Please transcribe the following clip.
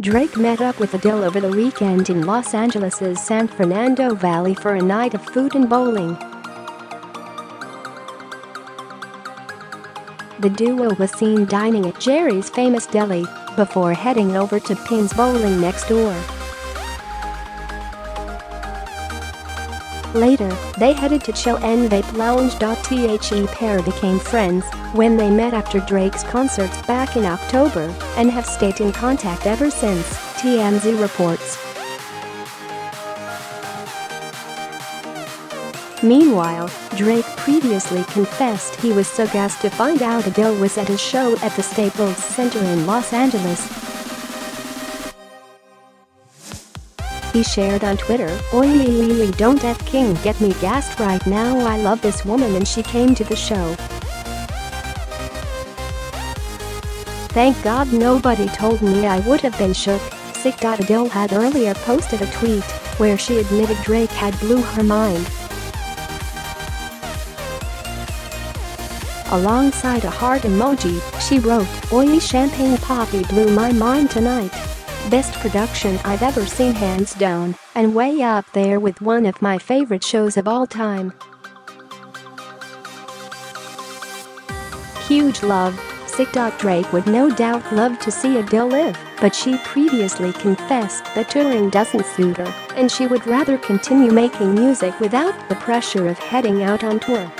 Drake met up with Adele over the weekend in Los Angeles' San Fernando Valley for a night of food and bowling. The duo was seen dining at Jerry's Famous Deli before heading over to Pinz Bowling next door. Later, they headed to Chill and Vape Lounge. The pair became friends when they met after Drake's concerts back in October and have stayed in contact ever since, TMZ reports. Meanwhile, Drake previously confessed he was so gassed to find out Adele was at his show at the Staples Centre in Los Angeles. He shared on Twitter, "Oy, don't F King get me gassed right now. I love this woman and she came to the show. Thank God nobody told me I would have been shook, sick." Adele had earlier posted a tweet where she admitted Drake had blew her mind, alongside a heart emoji. She wrote, "Oy, Champagne Papi blew my mind tonight. Best production I've ever seen, hands down, and way up there with one of my favorite shows of all time. Huge love, sick." Drake would no doubt love to see Adele live, but she previously confessed that touring doesn't suit her and she would rather continue making music without the pressure of heading out on tour.